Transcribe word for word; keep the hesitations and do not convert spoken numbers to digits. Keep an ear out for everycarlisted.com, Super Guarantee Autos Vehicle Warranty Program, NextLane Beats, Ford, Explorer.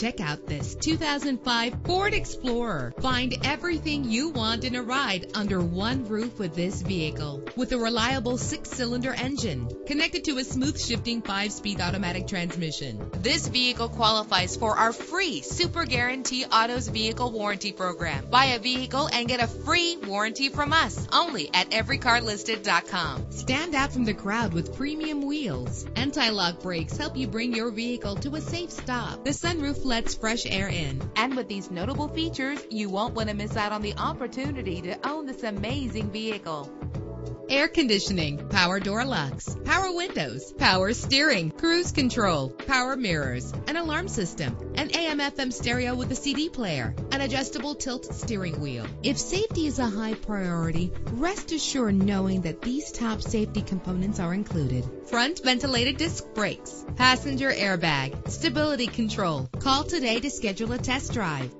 Check out this two thousand five Ford Explorer. Find everything you want in a ride under one roof with this vehicle. With a reliable six-cylinder engine connected to a smooth shifting five-speed automatic transmission, this vehicle qualifies for our free Super Guarantee Autos Vehicle Warranty Program. Buy a vehicle and get a free warranty from us only at every car listed dot com. Stand out from the crowd with premium wheels. Anti-lock brakes help you bring your vehicle to a safe stop. The sunroof lets fresh air in. And with these notable features, you won't want to miss out on the opportunity to own this amazing vehicle. Air conditioning, power door locks, power windows, power steering, cruise control, power mirrors, an alarm system, an A M F M stereo with a C D player, an adjustable tilt steering wheel. If safety is a high priority, rest assured knowing that these top safety components are included. Front ventilated disc brakes, passenger airbag, stability control. Call today to schedule a test drive.